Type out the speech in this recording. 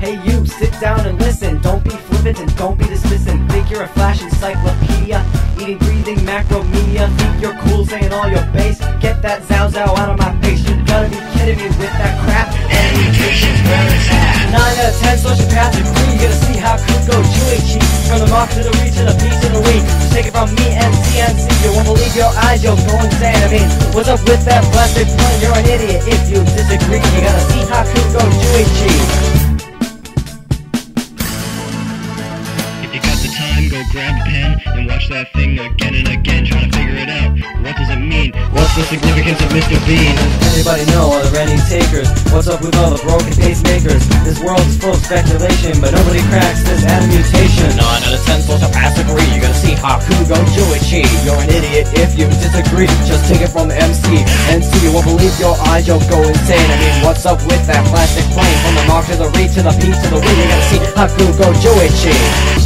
Hey you, sit down and listen. Don't be flippant and don't be dismissant. Think you're a flash encyclopedia, eating, breathing macromedia. Think you're cool saying all your bass. Get that zow zow out of my face. You gotta be kidding me with that crap. Education's where it's at. 9 out of 10 social paths are free. You're gonna see Hyakugojyuuichi. From the mock to the reach to the peace to the weak. So take it from me and CNC. You won't believe your eyes, you'll go insane. I mean, what's up with that blasted pun? You're an idiot if you disagree. You gotta see Hyakugojyuuichi. Go grab a pen and watch that thing again and again, trying to figure it out. What does it mean? What's the significance of Mr. Bean? Does anybody know? Are there any takers? What's up with all the broken pacemakers? This world is full of speculation, but nobody cracks this atom mutation. 9 out of 10 supposed to pass agree. You're gonna see Hyakugojyuuichi. You're an idiot if you disagree. Just take it from MC and see. You won't believe your eyes, you'll go insane. I mean, what's up with that plastic plane? From the mark to the reach to the piece to the wheel, you're gonna see Hyakugojyuuichi.